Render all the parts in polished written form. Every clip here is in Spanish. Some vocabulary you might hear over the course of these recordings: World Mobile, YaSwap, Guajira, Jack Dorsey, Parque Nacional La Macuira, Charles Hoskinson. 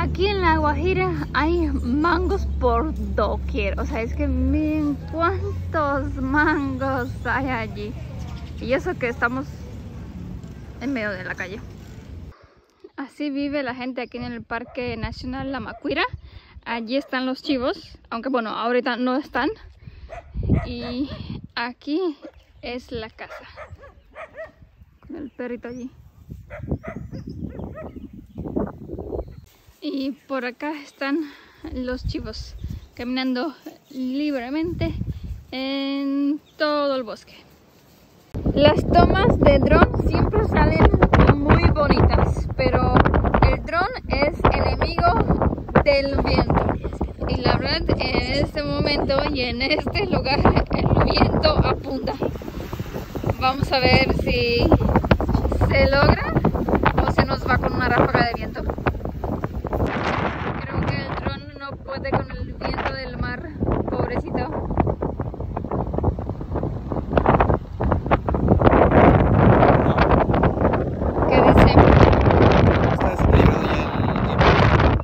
Aquí en la Guajira hay mangos por doquier. O sea, es que miren cuántos mangos hay allí. Y eso que estamos en medio de la calle. Así vive la gente aquí en el Parque Nacional La Macuira. Allí están los chivos, aunque bueno, ahorita no están. Y aquí es la casa. Con el perrito allí. Y por acá están los chivos caminando libremente en todo el bosque. Las tomas de dron siempre salen muy bonitas, pero el dron es enemigo del viento. Y la verdad, en este momento y en este lugar el viento apunta. Vamos a ver si se logra o se nos va con una ráfaga de viento. Creo que el dron no puede con el viento del mar, pobrecito. ¿Qué dice? Está despegado ya.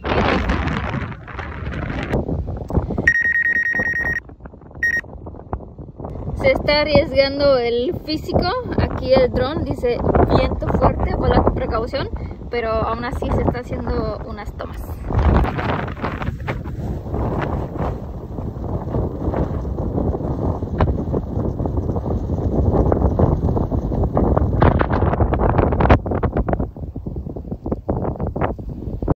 Se está arriesgando el físico. Aquí el dron dice viento fuerte, vuela con precaución, pero aún así se está haciendo unas tomas.